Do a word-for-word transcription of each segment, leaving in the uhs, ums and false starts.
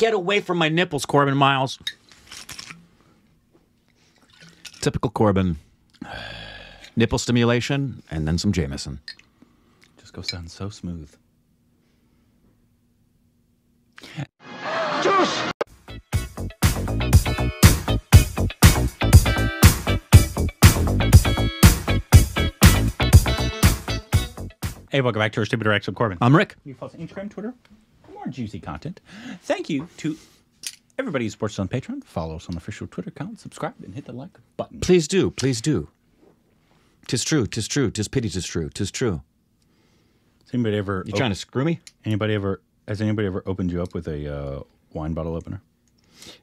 Get away from my nipples, Corbin Miles. Typical Corbin. Nipple stimulation and then some Jameson. Just go sound so smooth. Just hey, welcome back to our Stupid Rex. I'm Corbin. I'm Rick. You follow us on Instagram, Twitter, for more juicy content. Thank you to everybody who supports us on Patreon. Follow us on the official Twitter account. Subscribe and hit the like button. Please do. Please do. Tis true. Tis true. Tis pity. Tis true. Tis true. Has anybody ever... You trying to screw me? Anybody ever... Has anybody ever opened you up with a uh, wine bottle opener?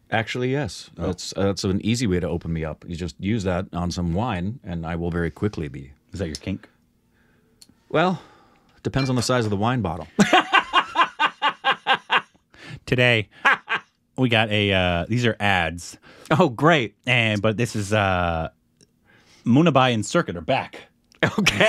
Actually, yes. Oh. That's, uh, that's an easy way to open me up. You just use that on some wine, and I will very quickly be... Is that your kink? Well... Depends on the size of the wine bottle. Today, we got a, uh, these are ads. Oh, great. And, but this is, uh, Munna Bhai and Circuit are back. Okay.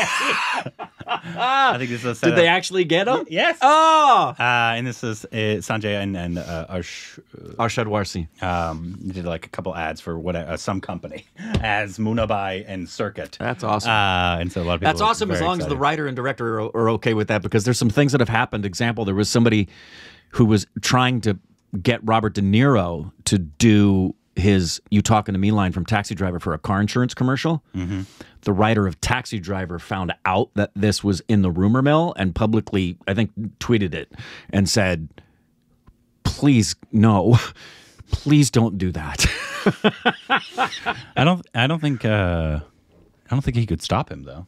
I think this is a setup. Did they actually get them? Yes. Oh! Uh, and this is uh, Sanjay and, and uh, Arsh, uh, Arshad Warsi. Um, did like a couple ads for what uh, some company as Munna Bhai and Circuit. That's awesome. Uh, and so a lot of people That's awesome as long excited. as the writer and director are, are okay with that, because there's some things that have happened. Example, there was somebody who was trying to get Robert De Niro to do his "You Talking to Me" line from Taxi Driver for a car insurance commercial. Mm-hmm. The writer of Taxi Driver found out that this was in the rumor mill and publicly, I think, tweeted it and said, please, no, please don't do that. I don't, I don't think, uh, I don't think he could stop him, though.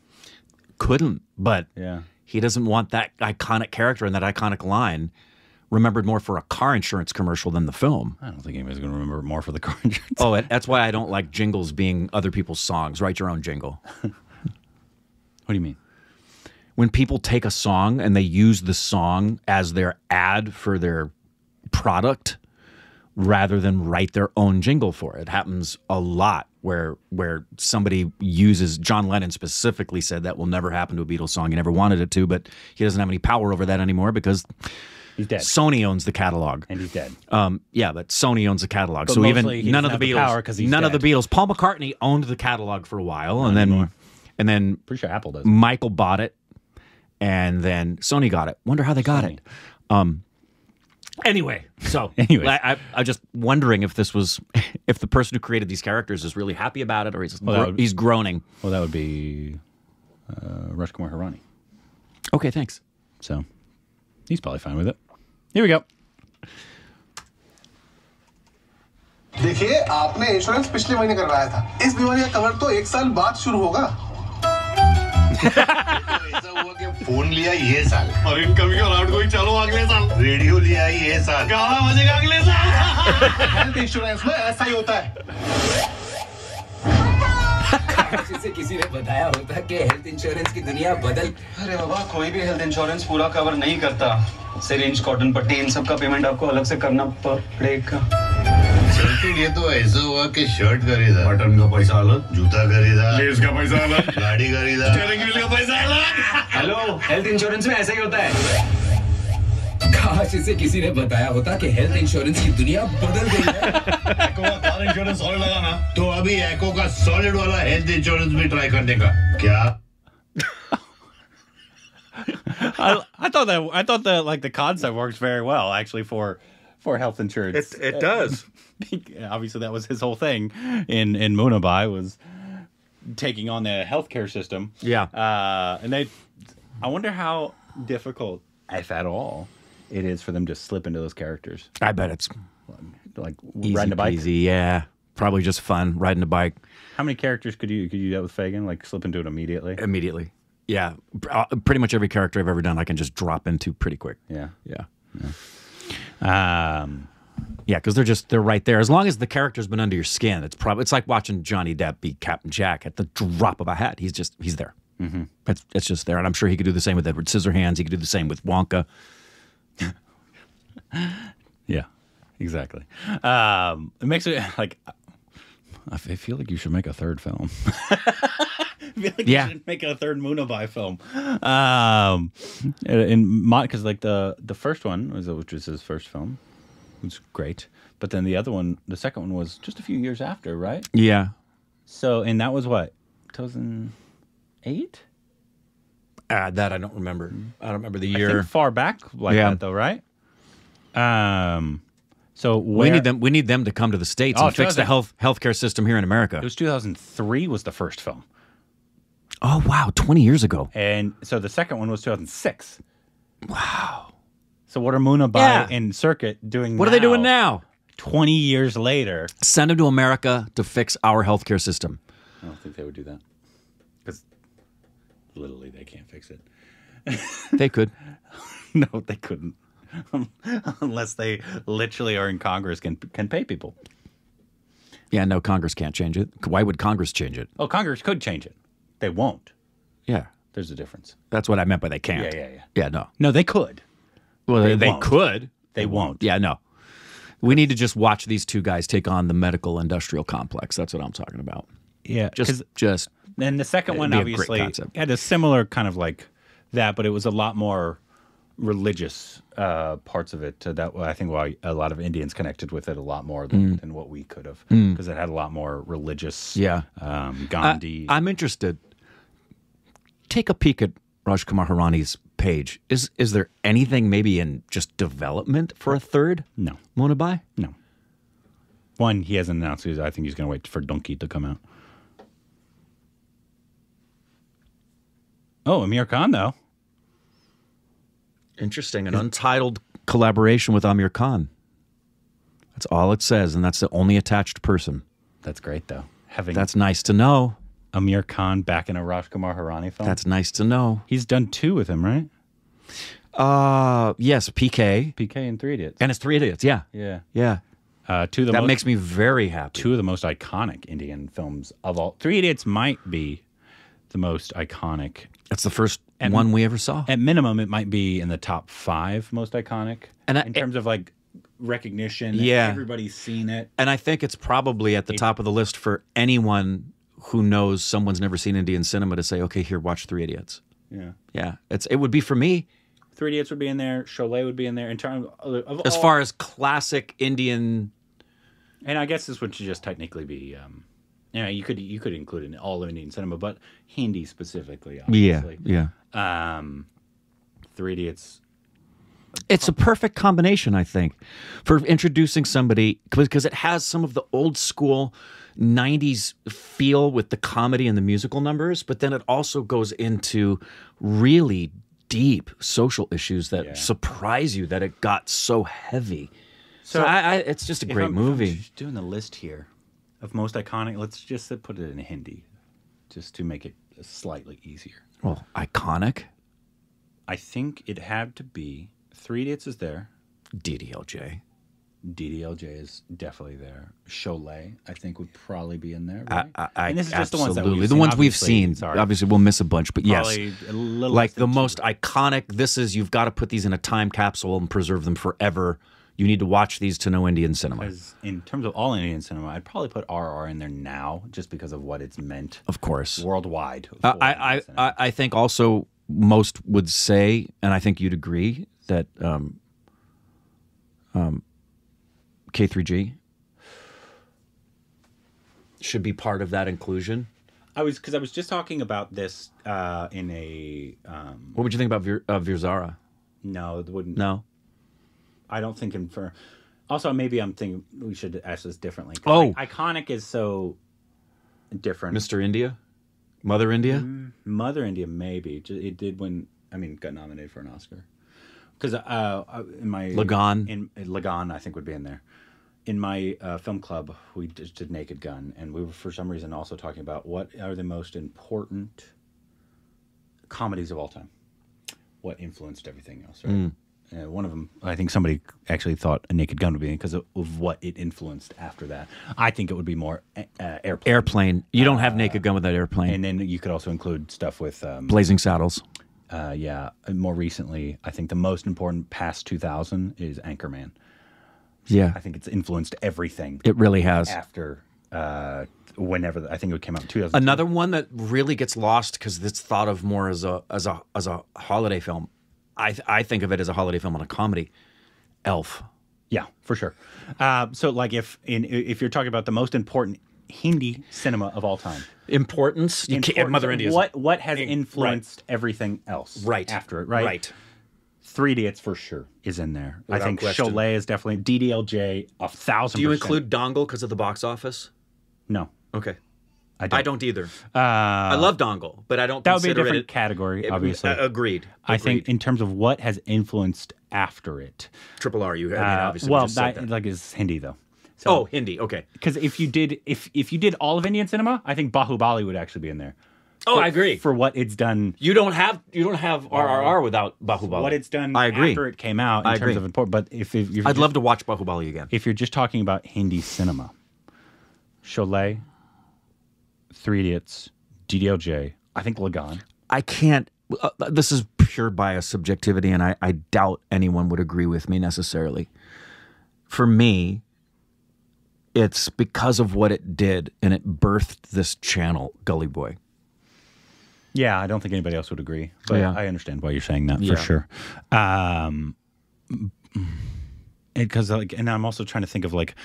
Couldn't, but yeah. He doesn't want that iconic character and that iconic line remembered more for a car insurance commercial than the film. I don't think anybody's going to remember it more for the car insurance. Oh, it, that's why I don't like jingles being other people's songs. Write your own jingle. What do you mean? When people take a song and they use the song as their ad for their product rather than write their own jingle for it. It happens a lot where where somebody uses, John Lennon specifically said that will never happen to a Beatles song. He never wanted it to, but he doesn't have any power over that anymore because... He's dead. Sony owns the catalog, and he's dead. Um, yeah, but Sony owns the catalog, but so even none of the Beatles, the none dead. of the Beatles. Paul McCartney owned the catalog for a while, Not and anymore. then, and then, pretty sure Apple does. Michael bought it, and then Sony got it. Wonder how they got Sony. it. Um, anyway, so anyway, I, I, I'm just wondering if this was, if the person who created these characters is really happy about it, or he's well, gro be, he's groaning. Well, that would be uh, Rajkumar Hirani. Okay, thanks. So. He's probably fine with it. Here we go. देखिए आपने insurance पिछले महीने करवाया था। इस बीमारी का cover तो एक साल बाद शुरू होगा। ऐसा हुआ कि फोन लिया ये साल और इनकमिंग और आउटगोइंग चलो अगले साल। रेडियो लिया ये साल। गाना बजेगा अगले साल। हेल्थ इंश्योरेंस में ऐसा ही होता है। जिसे किसी ने बताया होता कि हेल्थ इंश्योरेंस की दुनिया बदल अरे बाबा कोई भी हेल्थ इंश्योरेंस पूरा कवर नहीं करता सिरिंज कॉटन पट्टी इन सब का पेमेंट आपको अलग से करना पड़ेगा सर्किट ये तो ऐसा हुआ कि शर्ट खरीदा बटन का पैसा अलग जूता खरीदा लेस का पैसा अलग गाड़ी खरीदा स्टीयरिंग व्हील का पैसा अलग हेलो हेल्थ इंश्योरेंस में ऐसा ही होता है काश इसे किसी ने बताया होता कि हेल्थ इंश्योरेंस की दुनिया बदल गई है इंश्योरेंस और लगाना तो अभी एको का सॉलिड वाला हेल्थ इंश्योरेंस भी ट्राई करने का क्या I, I thought that I thought that like the concept works very well actually for for health insurance it, it does obviously that was his whole thing in in Munna Bhai was taking on the healthcare system yeah uh and they I wonder how difficult if at all it is for them to slip into those characters I bet it's like easy riding a bike peasy, yeah probably just fun riding a bike how many characters could you could you do that with Fagin like slip into it immediately immediately yeah pretty much every character I've ever done I can just drop into pretty quick yeah yeah, yeah. um yeah because they're just they're right there as long as the character's been under your skin it's probably it's like watching Johnny Depp be Captain Jack at the drop of a hat he's just he's there mm-hmm. it's, it's just there and I'm sure he could do the same with Edward Scissorhands he could do the same with Wonka yeah exactly. Um, it makes it like I feel like you should make a third film. I feel like yeah. you should make a third Munna Bhai film. Um, in because like the the first one was which was his first film. was great. But then the other one, the second one was just a few years after, right? Yeah. So, and that was what, two thousand eight? Uh, that I don't remember. I don't remember the year. I think far back like yeah. that though, right? Um, so where, we need them. We need them to come to the States oh, and fix the health healthcare system here in America. It was two thousand three was the first film. Oh wow, twenty years ago. And so the second one was two thousand six. Wow. So what are Munna Bhai yeah. and Circuit doing? What now, are they doing now? twenty years later. Send them to America to fix our healthcare system. I don't think they would do that. Because literally they can't fix it. They could. No, they couldn't. Unless they literally are in Congress can can pay people. Yeah, no, Congress can't change it. Why would Congress change it? Oh, Congress could change it. They won't. Yeah. There's a difference. That's what I meant by they can't. Yeah, yeah, yeah. Yeah, no. No, they could. Well, they, they could. They won't. Yeah, no. We need to just watch these two guys take on the medical industrial complex. That's what I'm talking about. Yeah. Just, just. And the second one obviously had a similar kind of like that, but it was a lot more religious uh, parts of it. Uh, that I think why a lot of Indians connected with it a lot more than, mm. than what we could have, because mm. it had a lot more religious. Yeah. Um, Gandhi. I, I'm interested. Take a peek at Rajkumar Hirani's page. Is is there anything maybe in just development for a third? No. Munna Bhai? No. One, he hasn't announced. He's, I think he's going to wait for Donkey to come out. Oh, Aamir Khan, though. Interesting. An untitled collaboration with Aamir Khan. That's all it says, and that's the only attached person. That's great, though. Having that's nice to know. Aamir Khan back in a Rajkumar Hirani film. That's nice to know. He's done two with him, right? Uh, yes, P K. P K and Three Idiots. And it's Three Idiots, yeah. Yeah. Yeah. Uh, two of the that most, makes me very happy. Two of the most iconic Indian films of all. Three Idiots might be the most iconic. That's the first at, one we ever saw. At minimum, it might be in the top five most iconic and I, in terms it, of like recognition. Yeah. Everybody's seen it. And I think it's probably at the it, top of the list for anyone who knows someone's never seen Indian cinema to say, okay, here, watch Three Idiots. Yeah. Yeah. It's, it would be for me. Three Idiots would be in there. Sholay would be in there. In terms of, of as all, far as classic Indian. And I guess this would just technically be, um, you know, you could, you could include in all of Indian cinema, but Hindi specifically, obviously. Yeah. Yeah. Um, Three Idiots. It's a perfect combination, I think, for introducing somebody, because it has some of the old school nineties feel with the comedy and the musical numbers, but then it also goes into really deep social issues that yeah. surprise you that it got so heavy. So, so I, I, it's just a great I'm, movie. I'm just doing the list here of most iconic, let's just put it in Hindi, just to make it slightly easier. Well, iconic? I think it had to be... Three Idiots is there. D D L J. D D L J is definitely there. Sholay, I think, would probably be in there. Right? I, I, and this is just the ones that we've seen. The ones we've seen. Sorry. Obviously, we'll miss a bunch, but probably yes. Like the most iconic, this is, you've got to put these in a time capsule and preserve them forever. You need to watch these to know Indian cinema. In terms of all Indian cinema, I'd probably put R R in there now just because of what it's meant. Of course. Worldwide. Uh, I, I, I think also most would say, and I think you'd agree, that um, um, K three G should be part of that inclusion. I was because I was just talking about this uh, in a. Um, what would you think about Vir, uh, Virzara? No, it wouldn't. No, I don't think in for. Also, maybe I'm thinking we should ask this differently. Oh, like, iconic is so different. Mister India, Mother India, mm, Mother India. Maybe it did win. I mean, got nominated for an Oscar. Because uh, in my Lagan, in, in Lagan, I think would be in there. In my uh, film club, we just did Naked Gun, and we were for some reason also talking about what are the most important comedies of all time, what influenced everything else. Right? Mm. Uh, one of them, I think somebody actually thought a Naked Gun would be in because of, of what it influenced after that. I think it would be more uh, Airplane. Airplane. You don't have uh, Naked Gun without Airplane. And then you could also include stuff with um, Blazing Saddles. Uh, yeah, more recently, I think the most important past two thousand is Anchorman. So yeah. I think it's influenced everything. It really has. After uh, whenever, the, I think it came out in two thousand. Another one that really gets lost because it's thought of more as a, as a, as a holiday film. I, th I think of it as a holiday film and a comedy. Elf. Yeah, for sure. Uh, so, like, if in if you're talking about the most important Hindi cinema of all time, importance, you can't, Mother India. What what has influenced right. everything else? Right after it, right? Right. Three Idiots for sure is in there. Without I think question. Sholay is definitely D D L J a thousand. Do you percent. include Dongle because of the box office? No. Okay. I don't. I don't either. Uh, I love Dongle, but I don't. That would be a different it, category, it, obviously. Uh, agreed. I agreed. think in terms of what has influenced after it, Triple R. You I mean, obviously uh, well, we just that, said that. like is Hindi though. So, oh, Hindi. Okay. Because if you did, if if you did all of Indian cinema, I think Bahubali would actually be in there. Oh, for, I agree. For what it's done, you don't have you don't have R R R without Bahubali. What it's done I agree. after it came out in I terms agree. of important. But if, if you're I'd just, love to watch Bahubali again. If you're just talking about Hindi cinema, Sholay, Three Idiots, D D L J, I think Lagan. I can't, uh, this is pure bias subjectivity, and I, I doubt anyone would agree with me necessarily. For me, it's because of what it did, and it birthed this channel, Gully Boy. Yeah, I don't think anybody else would agree, but yeah. I understand why you're saying that, yeah. for sure. Um, because, like, and I'm also trying to think of, like,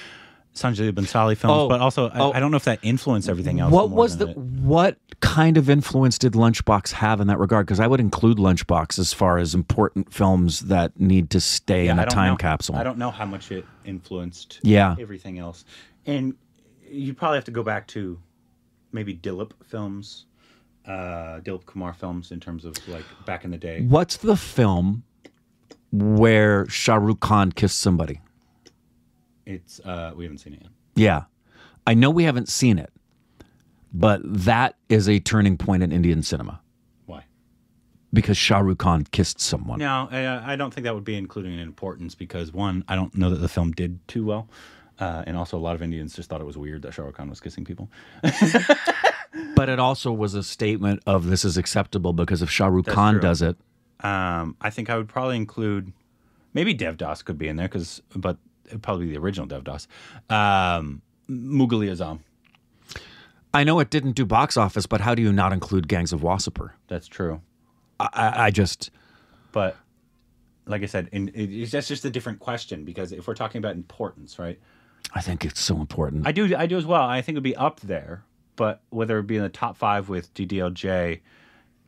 Sanjay Leela Bhansali films, oh, but also I, oh, I don't know if that influenced everything else. What was the it. what kind of influence did Lunchbox have in that regard? Because I would include Lunchbox as far as important films that need to stay yeah, in a time know. capsule. I don't know how much it influenced yeah. everything else, and you probably have to go back to maybe Dilip films, uh, Dilip Kumar films in terms of like back in the day. What's the film where Shah Rukh Khan kissed somebody? It's uh, we haven't seen it yet. Yeah, I know we haven't seen it, but that is a turning point in Indian cinema. Why? Because Shah Rukh Khan kissed someone. No, I, I don't think that would be including in importance because one, I don't know that the film did too well, uh, and also a lot of Indians just thought it was weird that Shah Rukh Khan was kissing people. But it also was a statement of this is acceptable because if Shah Rukh That's Khan true. does it, um, I think I would probably include maybe Devdas could be in there because but. It'd probably be the original Devdas. Um, Mughal-e Azam. I know it didn't do box office, but how do you not include Gangs of Wasseypur? That's true. I, I, I just... But, like I said, in, it, that's just a different question, because if we're talking about importance, right? I think it's so important. I do I do as well. I think it would be up there, but whether it be in the top five with D D L J,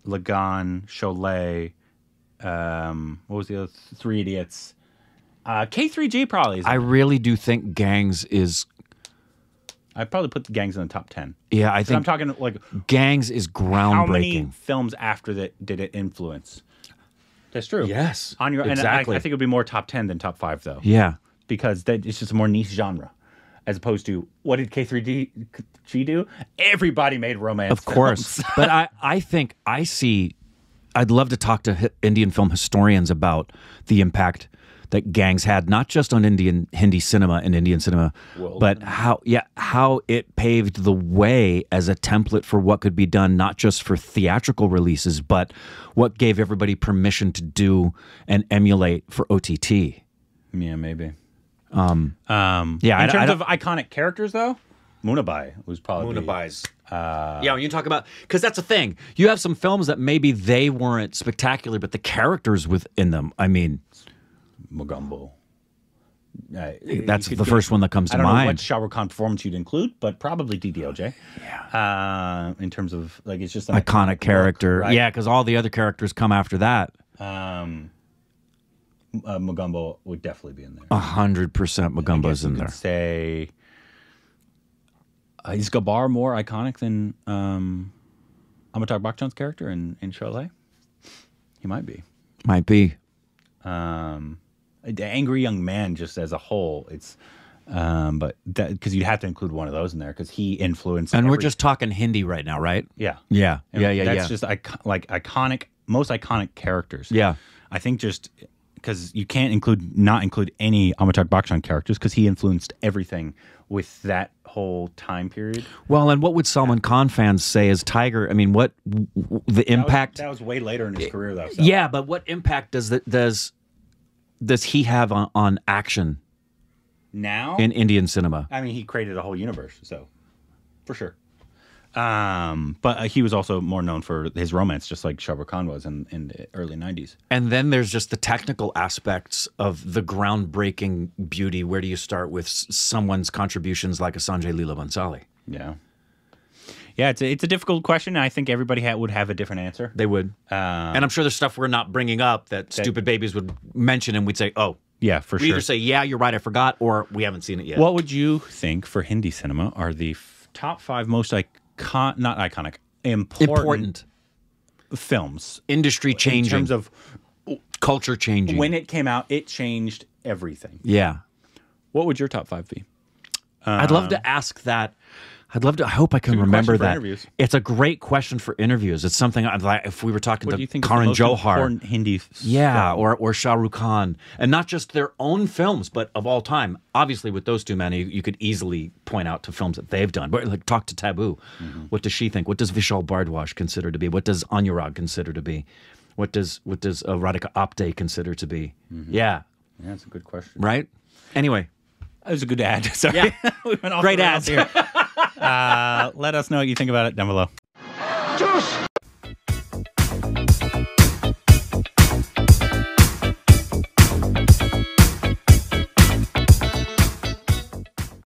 Lagan, Sholay, um, what was the other? Three Idiots... Uh, K three G probably is. I really do think Gangs is... I probably put the Gangs in the top ten. Yeah, I think... I'm talking like... Gangs is groundbreaking. How many films after that did it influence? That's true. Yes, on your exactly. And I, I think it would be more top ten than top five, though. Yeah. Because that, it's just a more niche genre. As opposed to, what did K three G do? Everybody made romance Of course. Films. But I, I think I see... I'd love to talk to Indian film historians about the impact... that Gangs had, not just on Indian Hindi cinema and Indian cinema, World. but how yeah how it paved the way as a template for what could be done, not just for theatrical releases, but what gave everybody permission to do and emulate for O T T. Yeah, maybe. Um, um, yeah, in I, terms I of iconic characters, though, Munna Bhai was probably Munna Bhai's. Uh, yeah, when you talk about, because that's a thing. You have some films that maybe they weren't spectacular, but the characters within them, I mean. Mogambo. Uh, That's the first one that comes to mind. I don't know what Shah Rukh Khan performance you'd include, but probably D D L J. Yeah. Uh, in terms of, like, it's just an iconic, iconic character. Look, right? Yeah, because all the other characters come after that. Um, uh, Mogambo would definitely be in there. A hundred percent Mogambo's in there. Say, uh, is Gabar more iconic than um, Amitabh Bachchan's character in, in Sholay? He might be. Might be. Um, the Angry Young Man just as a whole, it's um, but that because you'd have to include one of those in there because he influenced. And every... we're just talking Hindi right now, right? Yeah, yeah, and yeah, yeah. That's yeah. just icon like iconic, most iconic characters. Yeah, I think just because you can't include not include any Amitabh Bachchan characters because he influenced everything with that whole time period. Well, and what would Salman Khan fans say as Tiger? I mean, what the impact? That was, that was way later in his career, though. So. Yeah, but what impact does that does? Does he have on, on action now in Indian cinema? I mean, he created a whole universe, so for sure. Um, but uh, he was also more known for his romance, just like Shah Rukh Khan was in, in the early nineties. And then there's just the technical aspects of the groundbreaking beauty. Where do you start with someone's contributions like a Sanjay Leela Bhansali? Yeah. Yeah, it's a, it's a difficult question. I think everybody ha would have a different answer. They would. Um, and I'm sure there's stuff we're not bringing up that, that stupid babies would mention and we'd say, oh. Yeah, for we sure. We either say, yeah, you're right, I forgot, or we haven't seen it yet. What would you think for Hindi cinema are the f top five most iconic, not iconic, important, important films? Industry changing. In terms of culture changing. When it came out, it changed everything. Yeah. What would your top five be? Um, I'd love to ask that. I'd love to. I hope I can remember that. Interviews. It's a great question for interviews. It's something I'd like if we were talking what to Karan Johar, Hindi, yeah, film? or or Shah Rukh Khan, and not just their own films, but of all time. Obviously, with those two men, you, you could easily point out to films that they've done. But like, talk to Tabu. Mm-hmm. What does she think? What does Vishal Bhardwaj consider to be? What does Anurag consider to be? What does what does uh, Radhika Apte consider to be? Mm-hmm. Yeah, yeah, that's a good question. Right. Anyway, that was a good ad. Sorry, yeah. we went off great ads here. Uh, let us know what you think about it down below. Juice.